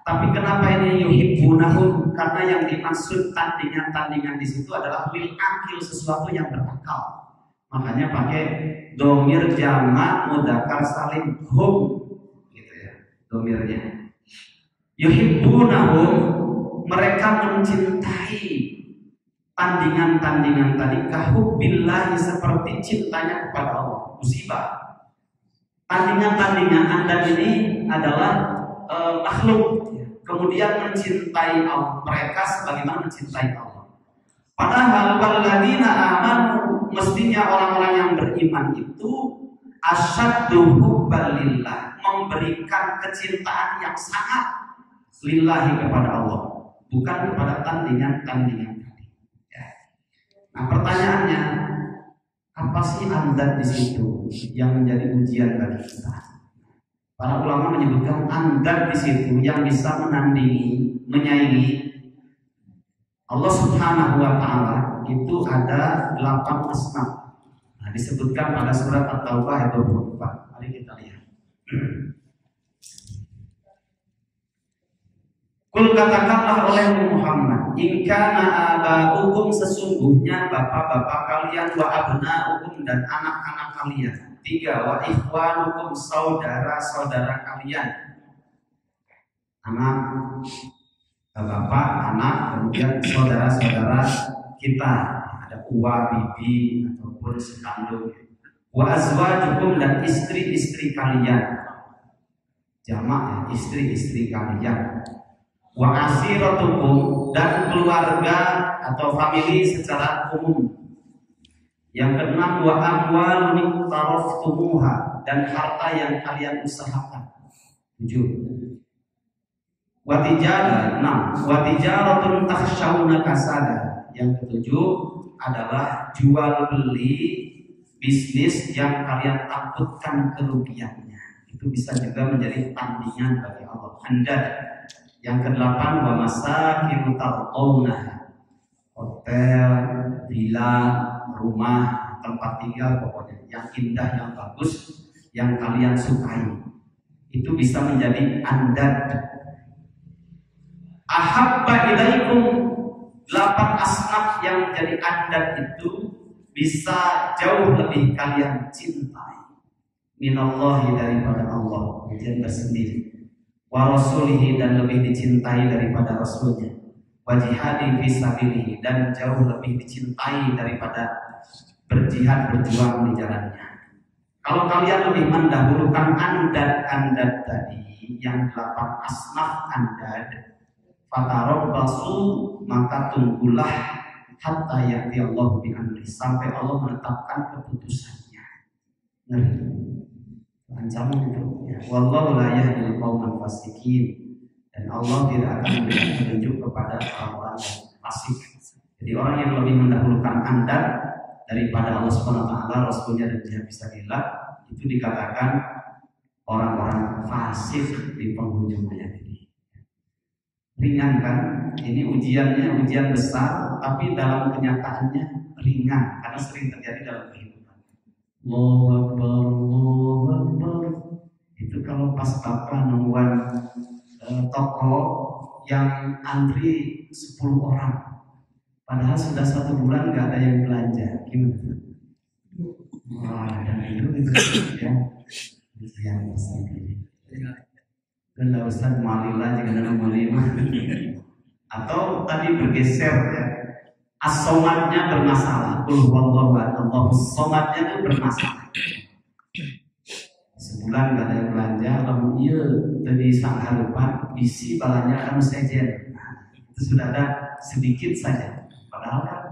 Tapi kenapa ini yuhibbunahum? Karena yang dimaksud tandingan-tandingan di situ adalah lil akil, sesuatu yang berakal. Makanya pakai dhamir jamak mudzakkar salim hum, gitu ya. Dhamirnya. Yuhibbunahum, mereka mencintai tandingan-tandingan tadi kahubbillahi, seperti cintanya kepada Allah. Musibah. Tandingan-tandingan anda ini adalah e, makhluk, kemudian mencintai Allah, mereka sebagaimana mencintai Allah. Padahal walladzina amanu, mestinya orang-orang yang beriman itu asyaddu hubban lillah, memberikan kecintaan yang sangat lillahi kepada Allah, bukan kepada tandingan-tandingan tadi. Ya. Nah pertanyaannya, apa sih andad di situ yang menjadi ujian bagi kita? Para ulama menyebutkan andad di situ yang bisa menandingi, menyaingi Allah Subhanahu wa taala itu ada delapan asma. Nah, disebutkan pada surat At-Taubah ayat dua puluh empat. Mari kita lihat. Kul, katakanlah oleh Muhammad, in kana abaukum, sesungguhnya bapak-bapak kalian, wa abnaukum, dan anak-anak kalian. Tiga, wa ikhwanukum, saudara-saudara kalian. Anak, bapak, anak, kemudian saudara-saudara kita, ada uwa, bibi, ataupun sekandung. Wa azwajukum, dan istri-istri kalian. Jamak, istri-istri kalian. Wa asiratukum, dan keluarga atau family secara umum. Yang keenam, wa amwalun iqtaraftumuha, dan harta yang kalian usahakan. Tujuh. Wa tijarah, enam. Wa tijaratun takhshawna kasada. Yang ketujuh adalah jual beli, bisnis yang kalian takutkan kerugiannya. Itu bisa juga menjadi tandingan bagi Allah. Anda. Yang kedelapan, wa masakin tarqawna, hotel, villa, rumah, tempat tinggal pokoknya yang indah, yang bagus, yang kalian sukai. Itu bisa menjadi andad. Ahabba ilaikum, delapan asnaf yang menjadi andad itu bisa jauh lebih kalian cintai minallahi, daripada Allah, ujian tersendiri. Wa rasulihi, dan lebih dicintai daripada rasulnya. Wa jihadi fi sabilihi, dan jauh lebih dicintai daripada berjihad berjuang di jalannya. Kalau kalian lebih mendahulukan andat-andat tadi yang delapan asnaf andat, fatarabbasu, maka tunggulah hatta ya'ti Allah bi amri, sampai Allah menetapkan keputusannya. Ngeri. Ancaman itu. Wallahu la yahdil qauman fasikin, dan Allah tidak akan memberikan petunjuk kepada orang-orang fasik. Jadi orang yang lebih mendahulukan andat daripada Allah Subhanahu wa Ta'ala, Rasulnya dan jihadisabilillah, itu dikatakan orang-orang fasik di penghujung ayat ini. Ringan kan? Ini ujiannya ujian besar, tapi dalam kenyataannya ringan, karena sering terjadi dalam kehidupan. Allahu Akbar, Allahu Akbar. Itu kalau pas bapak nungguan eh, toko yang antri sepuluh orang. Padahal sudah satu bulan nggak ada yang belanja, gimana? Wah, dan itu itu ya, yang besar. Dan tidak usah malila jika dalam malima. Atau tadi bergeser ya, as-somatnya bermasalah. Qul huwallahu ahad, somatnya itu bermasalah. Sebulan nggak ada yang belanja, lalu iya tadi sangat lupa, bisi balanya harus sejen. Nah, itu sudah ada sedikit saja. Padahal kan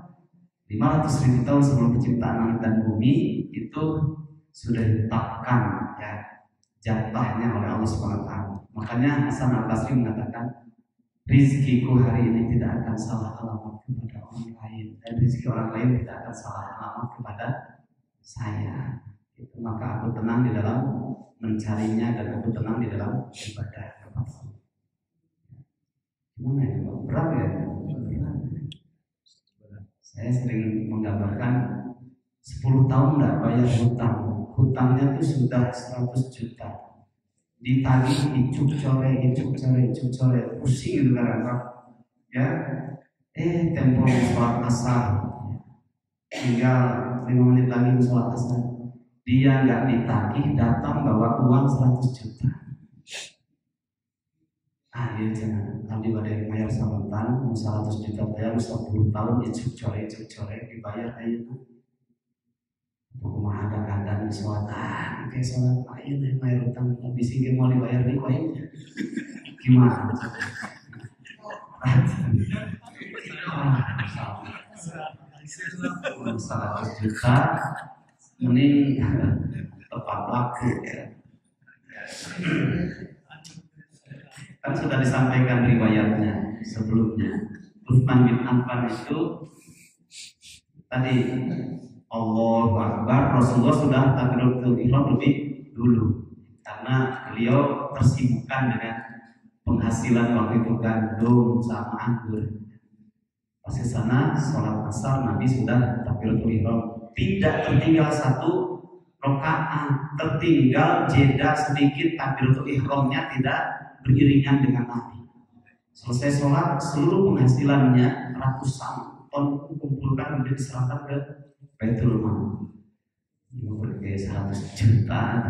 lima ratus ribu tahun sebelum penciptaan langit dan bumi itu sudah ditetapkan ya jatahnya oleh Allah subhanahu wa taala. Makanya Hasan Al-Basri mengatakan, rizkiku hari ini tidak akan salah alamat kepada orang lain, dan rizki orang lain tidak akan salah alamat kepada saya. Itu, maka aku tenang di dalam mencarinya, dan aku tenang di dalam ibadah kepada Allah. Gimana ya, berat ya? Saya sering menggambarkan sepuluh tahun tidak bayar hutang, hutangnya itu sudah seratus juta, ditagih icuk core, icuk core, icuk core, pusing itu karena ya, eh tempo sholat asar, tinggal lima menit lagi sholat asar, dia nggak ditagih, datang bawa uang seratus juta. Ah iya jangan, tadi badai bayar samantan, seratus juta bayar, sepuluh tahun, icuk core, icuk core, dibayar aja tuh. Rumah ada keadaan suatan, kayak sholat lain, bayar utang, tapi singkir mau dibayar nih, kok ini? Gimana? seratus juta, mending tepat waktu ya. Kan sudah disampaikan riwayatnya sebelumnya. Utsman bin Affan itu tadi Allahu Akbar, Rasulullah sudah takbiratul ihram lebih dulu karena beliau tersibukkan dengan penghasilan waktu itu, gandum sama anggur. Pas di sana sholat asar Nabi sudah takbiratul ihram, tidak tertinggal satu rakaat, tertinggal jeda sedikit, takbiratul ihramnya tidak beriringan dengan Nabi. Selesai sholat, seluruh penghasilannya ratusan ton dikumpulkan, kemudian diserahkan ke Baitul Mal. Berarti seratus juta.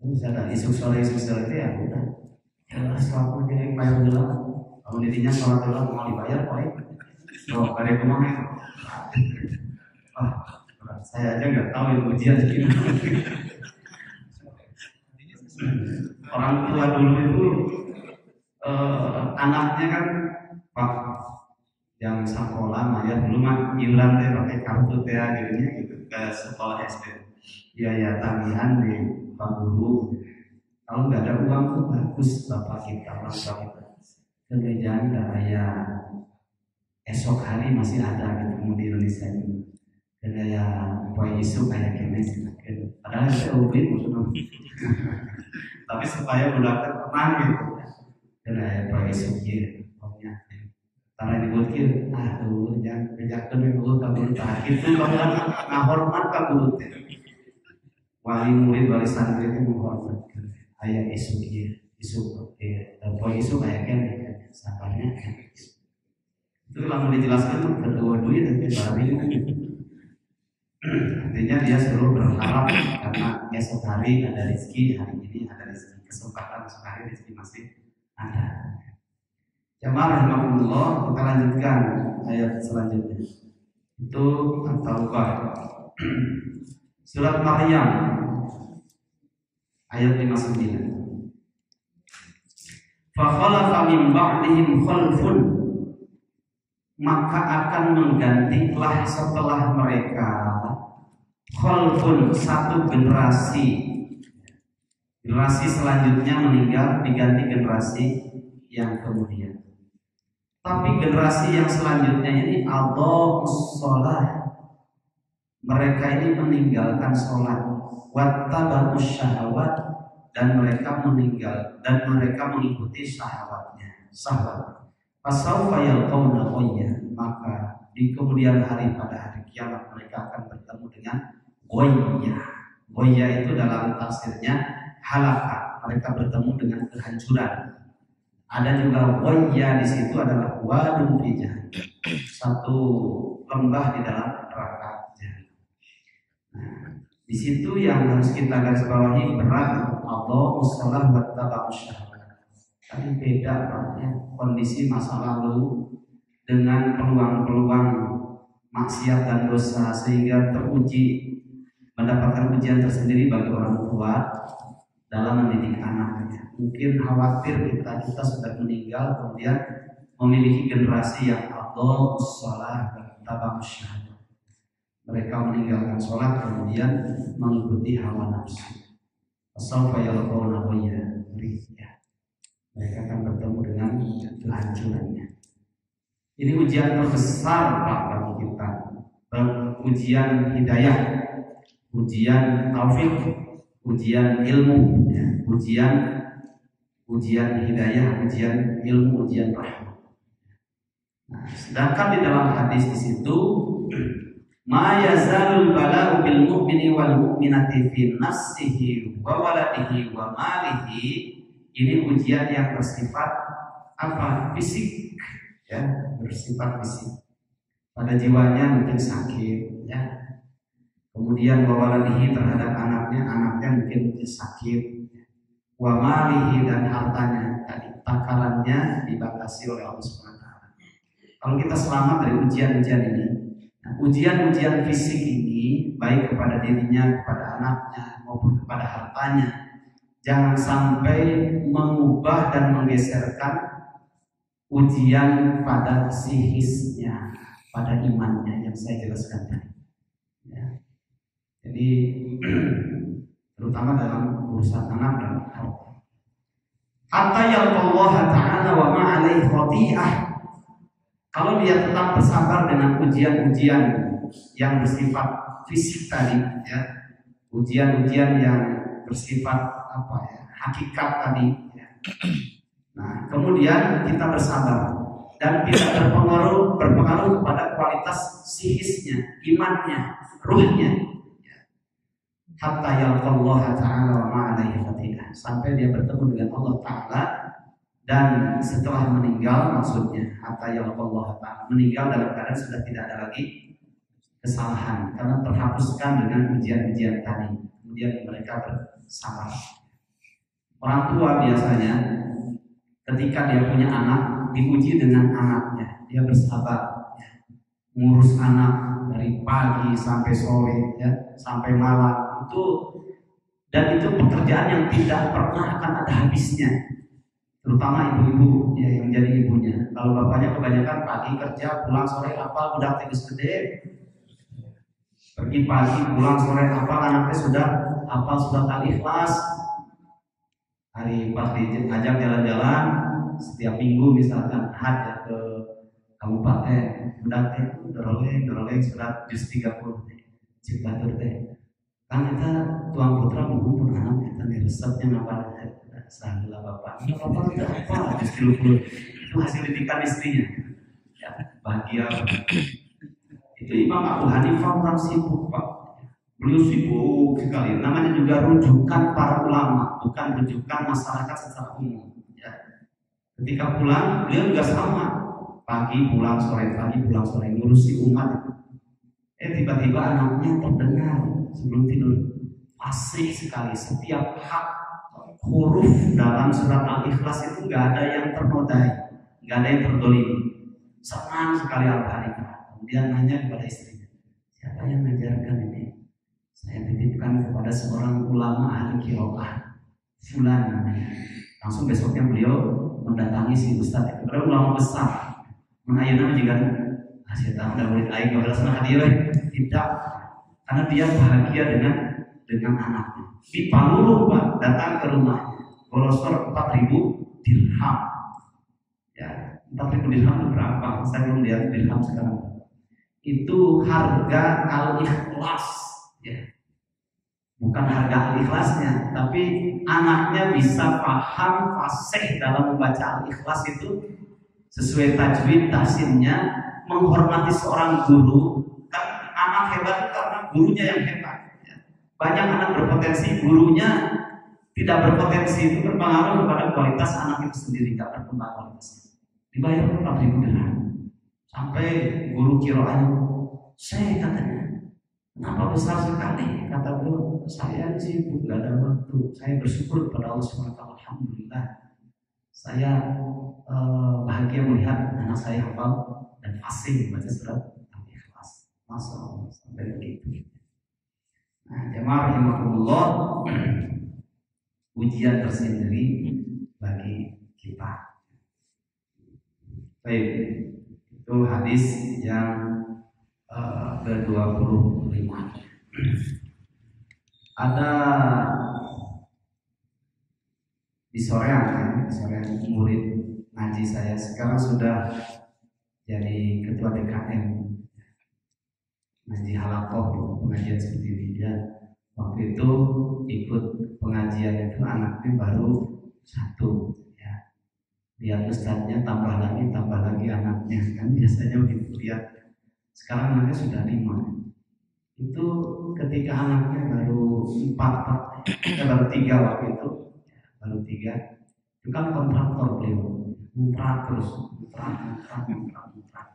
Terus ada isu sore isu sore itu ya udah. Kalau sholat pun jadi bayar dulu. Kalau dirinya sholat dulu mau dibayar, baik. Kalau ada kemana? Ah, saya aja nggak tahu yang ujian segini. Orang tua dulu itu uh, anaknya kan pak yang sekolah mayat dulu mah ilan deh pakai kartu teh akhirnya gitu ke sekolah S D. Iya ya tagihan di pak guru. Kalau nggak ada uang tuh bagus bapak kita orang tua kita. Kerjaan daya esok hari masih ada ketemu di Indonesia ini. Kerja boy isu kayak kemes gitu. Padahal saya ubin maksudnya. Tapi supaya bulakan tenang gitu dan ayah pakai sukir pokoknya karena dibuatkin aduh jangan kejakan dulu kabur tak itu bahkan menghormat kabur teh wali murid wali santri itu menghormat ayah isukir isuk ya dan pakai isuk ayahnya sabarnya itu langsung dijelaskan kedua duit nanti baru artinya dia selalu berharap karena esok hari ada rezeki, hari ini ada rezeki, kesempatan esok hari rezeki masih ada. Jamaah rahimahullah, kita lanjutkan ayat selanjutnya. Itu At-Taubah. Surat Maryam ayat lima puluh sembilan. Fa khalafa min ba'dihim khalfun, maka akan menggantilah setelah mereka khalfun, satu generasi. Generasi selanjutnya meninggal, diganti generasi yang kemudian. Tapi generasi yang selanjutnya ini adha'us shalah, mereka ini meninggalkan sholat, wattaba'us syahawat, dan mereka meninggal dan mereka mengikuti syahwatnya. Syahwat. Fasawfa yalqawna ghayya, maka di kemudian hari pada hari kiamat mereka akan bertemu dengan ghayya. Ghayya itu dalam tafsirnya halaka, mereka bertemu dengan kehancuran. Ada juga waya, di situ adalah wadun fi jahannam, satu lembah di dalam neraka jahannam. Nah, di situ yang harus kita garis bawahi berat Allahus shalah wa tabaqus syahwat. Tapi beda banget kondisi masa lalu dengan peluang-peluang maksiat dan dosa, sehingga teruji, mendapatkan ujian tersendiri bagi orang tua dalam mendidik anaknya. Mungkin khawatir kita kita sudah meninggal kemudian memiliki generasi yang adha'us shalah wa tabaqus syahwat. Mereka meninggalkan sholat kemudian mengikuti hawa nafsu. Fasawfa yalqawna ghayya. Mereka akan bertemu dengan kehancurannya. Ini ujian terbesar Pak bagi kita. Ujian hidayah, ujian taufik, ujian ilmu, ya. ujian ujian hidayah, ujian ilmu, ujian rahmat. Nah, sedangkan di dalam hadis di situ, ma yazalul bala'u bil mu'mini wal mu'minati fi nafsihi wa waladihi wa malihi. Ini ujian yang bersifat apa? Fisik, ya, bersifat fisik. Pada jiwanya mungkin sakit, ya. Kemudian wawaladihi terhadap anaknya, anaknya mungkin sakit. Wa malihi, dan hartanya, tadi takarannya dibatasi oleh Allah subhanahu wa taala. Kalau kita selamat dari ujian-ujian ini, ujian-ujian nah, fisik ini baik kepada dirinya, kepada anaknya, maupun kepada hartanya, jangan sampai mengubah dan menggeserkan ujian pada sihisnya, pada imannya yang saya jelaskan tadi. Ya. Jadi terutama dalam urusan anak dan harta. Atayallahu ta'ala wa ma'alaihi khati'ah. Kalau dia tetap bersabar dengan ujian-ujian yang bersifat fisik tadi, ya, ujian-ujian yang bersifat apa ya, hakikat tadi. Ya. Nah, kemudian kita bersabar dan tidak berpengaruh berpengaruh kepada kualitas sihisnya, imannya, ruhnya. Hatta yalqallaha ta'ala wa ma'alaihi khati'ah, sampai dia bertemu dengan Allah Ta'ala dan setelah meninggal, maksudnya hatta yalqallaha ta'ala, meninggal dalam keadaan sudah tidak ada lagi kesalahan karena terhapuskan dengan ujian-ujian tadi. Kemudian mereka bersabar. Orang tua biasanya ketika dia punya anak, diuji dengan anaknya, dia bersabar, ngurus anak dari pagi sampai sore, ya, sampai malam. Itu, dan itu pekerjaan yang tidak pernah akan ada habisnya, terutama ibu-ibu, ya, yang jadi ibunya. Kalau bapaknya kebanyakan pagi kerja, pulang sore apal, udah tegas gede, pergi pagi pulang sore apal, anaknya sudah apal surat Al-Ikhlas. Hari pas diajak jalan-jalan setiap minggu misalkan hadir ke kabupaten, udah teh doroleng doroleng surat juz tiga puluh ciptatur teh. Kan kita tuang putra menghubung anak kita nih resepnya ngapain kita sahabat bapak ini bapak tidak apa justru itu hasil didikan istrinya, ya, bahagia. Itu Imam Abu Hanifah orang sibuk Pak, beliau sibuk sekali. Namanya juga rujukan para ulama, bukan rujukan masyarakat secara umum, ya. Ketika pulang beliau juga sama, pagi pulang sore pagi pulang sore ngurusi umat. Eh tiba-tiba anaknya terdengar sebelum tidur, asik sekali setiap hak huruf dalam surat Al-Ikhlas itu nggak ada yang ternodai, nggak ada yang terdolimi. Senang sekali Al-Baqarah. Kemudian nanya kepada istrinya, siapa yang mengajarkan ini? saya titipkan kepada seorang ulama ahli qiraah, fulan namanya. Langsung besoknya beliau mendatangi si ustaz itu. Padahal ulama besar. Mun ayeuna mah jiga hasil tahu da murid aing adalah sana hadir tidak, karena dia bahagia dengan dengan anaknya. Di Paluru, Pak, datang ke rumahnya. Golosor empat ribu dirham. Ya, empat ribu dirham berapa? Saya belum lihat dirham sekarang. Itu harga Al-Ikhlas, ya. Bukan harga Al-Ikhlasnya, tapi anaknya bisa paham fasih dalam membaca Al-Ikhlas itu sesuai tajwid tahsinnya, menghormati seorang guru. Kan anak hebat itu karena gurunya yang hebat. Banyak anak berpotensi gurunya tidak berpotensi, itu berpengaruh kepada kualitas anak itu sendiri, tidak berkembang kualitasnya. Dibayar empat ribu dirham. Sampai guru kiroan, saya katanya, kenapa besar sekali? Kata guru, saya sibuk, gak ada waktu. Saya bersyukur kepada Allah subhanahu wa taala. Alhamdulillah, saya eh, bahagia melihat anak saya hafal dan fasih membaca surat Al-Ikhlas. Masya Allah, sampai begitu. Nah, jamaah rahimakumullah, ujian tersendiri bagi kita. Baik, itu hadis yang uh, ke dua puluh lima. Ada di sore kan, di sore murid ngaji saya sekarang sudah jadi ketua D K M ngaji halakoh, pengajian seperti ini ya. Waktu itu ikut pengajian itu anaknya baru satu ya, lihat ustadznya tambah lagi tambah lagi anaknya kan, biasanya begitu lihat. Sekarang anaknya sudah lima. Itu ketika anaknya baru empat, kita baru tiga waktu itu, baru tiga, itu kan kontraktor beliau, kontrak terus, kontrak, kontrak, kontrak, kontrak.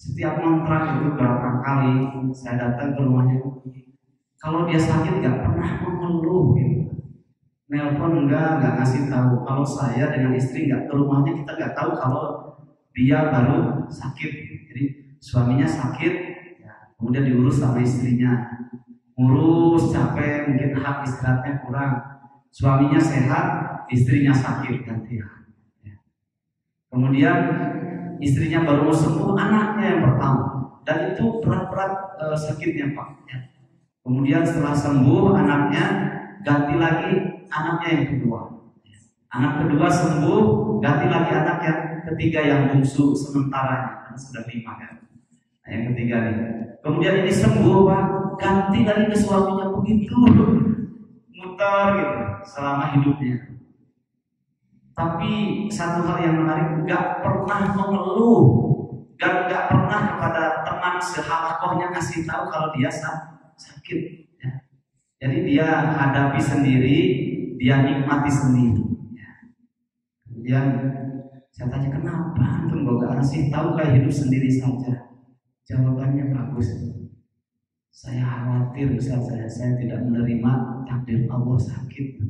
Setiap kontrak itu berapa kali saya datang ke rumahnya, kalau dia sakit nggak pernah mengeluh, gitu. Nelpon enggak, nggak ngasih tahu. Kalau saya dengan istri nggak ke rumahnya, kita nggak tahu kalau dia baru sakit. Jadi suaminya sakit, kemudian diurus sama istrinya, ngurus capek, mungkin hak istirahatnya kurang, suaminya sehat, istrinya sakit gantian. Ya. Kemudian istrinya baru mau sembuh, anaknya yang pertama, dan itu berat-berat e, sakitnya Pak. Ya. Kemudian setelah sembuh anaknya, ganti lagi anaknya yang kedua, ya. Anak kedua sembuh, ganti lagi anak yang ketiga yang bungsu sementara, kan sudah lima kan. Nah, yang ketiga nih. Kemudian ini sembuh, Pak, ganti lagi ke suaminya begitu, muter gitu selama hidupnya. Tapi satu hal yang menarik, gak pernah mengeluh, gak, gak pernah kepada teman sehalakohnya kasih tahu kalau dia sakit. Ya. Jadi dia hadapi sendiri, dia nikmati sendiri. Ya. Kemudian saya tanya kenapa antum gak kasih tahu kayak hidup sendiri saja. Jawabannya bagus. Saya khawatir misal saya, saya tidak menerima takdir Allah sakit.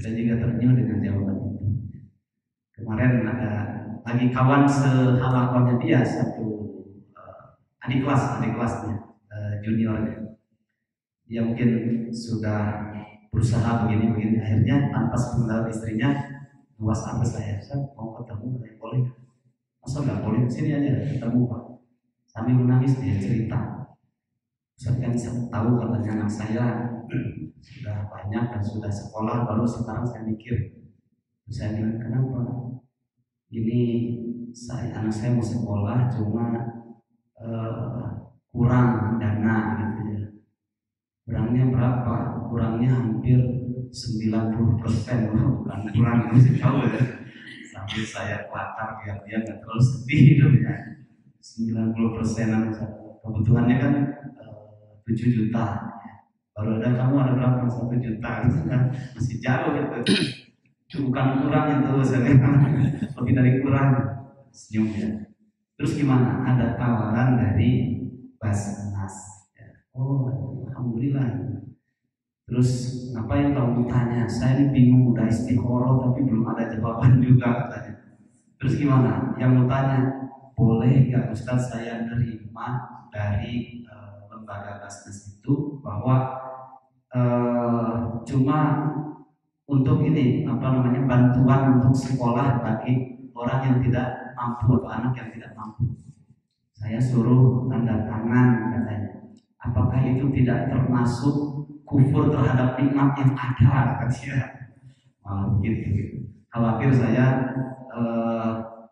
Saya juga ternyuh dengan jawaban itu. Kemarin ada lagi kawan sehalakohnya dia satu uh, adik kelas, adik kelasnya uh, juniornya. Dia mungkin sudah berusaha begini-begini, akhirnya tanpa sepengetahuan istrinya WhatsApp saya, saya mau ketemu dengan kolektor. Masa nggak boleh sini aja ketemu Pak, sambil menangis dia cerita. Ustaz kan tahu katanya anak saya sudah banyak dan sudah sekolah, baru sekarang saya mikir. Saya bilang kenapa? Ini saya anak saya mau sekolah cuma uh, kurang dana gitu ya. Kurangnya berapa? Kurangnya hampir sembilan puluh persen, bukan kurang masih tahu ya. Tapi saya latar biar dia nggak terlalu sedih hidupnya. Sembilan puluh persenan kebutuhannya kan tujuh juta, baru ada kamu ada berapa? Satu juta itu kan masih jauh gitu, bukan kurang itu saya lebih dari kurang. Senyumnya. Terus gimana? Ada tawaran dari Basnas. Oh alhamdulillah. Terus ngapain kamu tanya? Saya ini bingung, udah istikharah tapi belum ada jawaban juga katanya. Terus gimana? Yang mau tanya, boleh nggak Ustaz saya nerima dari uh, lembaga Basnas itu itu bahwa uh, cuma untuk ini apa namanya bantuan untuk sekolah bagi orang yang tidak mampu atau anak yang tidak mampu. Saya suruh tanda tangan katanya. Apakah itu tidak termasuk kufur terhadap nikmat yang ada katanya? Malah gitu. Khawatir saya eh,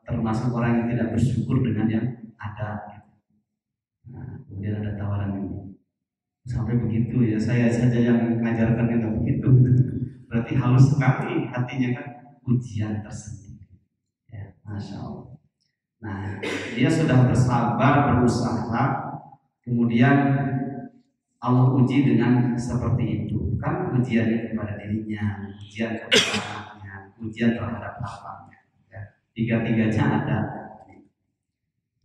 termasuk orang yang tidak bersyukur dengan yang ada. Nah, kemudian ada tawaran ini. Sampai begitu ya, saya saja yang mengajarkan itu begitu. Berarti halus sekali hatinya kan, ujian tersendiri. Ya, Masya Allah. Nah, dia sudah bersabar, berusaha. Kemudian Allah uji dengan seperti itu. Kan ujiannya kepada dirinya, ujian kepada anaknya, ujian terhadap apanya. Tiga-tiganya ada.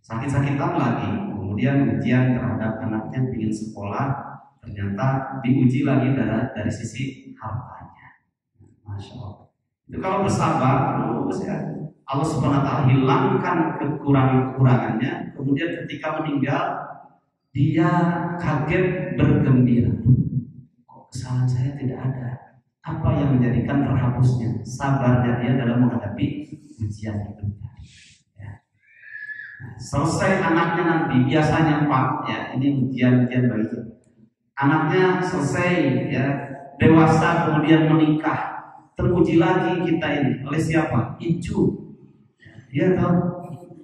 Sakit-sakitan lagi, kemudian ujian terhadap anaknya ingin sekolah, ternyata diuji lagi dari, dari sisi hartanya. Masya Allah. Itu kalau bersabar terus ya, Allah Subhanahu Wa Taala hilangkan kekurangan-kekurangannya. Kemudian ketika meninggal, dia kaget bergembira. Kok kesalahan saya tidak ada? Apa yang menjadikan terhapusnya? Sabarnya dia dalam menghadapi ujian itu. Selesai anaknya nanti, biasanya Pak, ya ini ujian-ujian bagi kita. Anaknya selesai, ya dewasa kemudian menikah, teruji lagi kita ini oleh siapa? Icu. Dia tahu